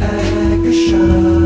Akershah.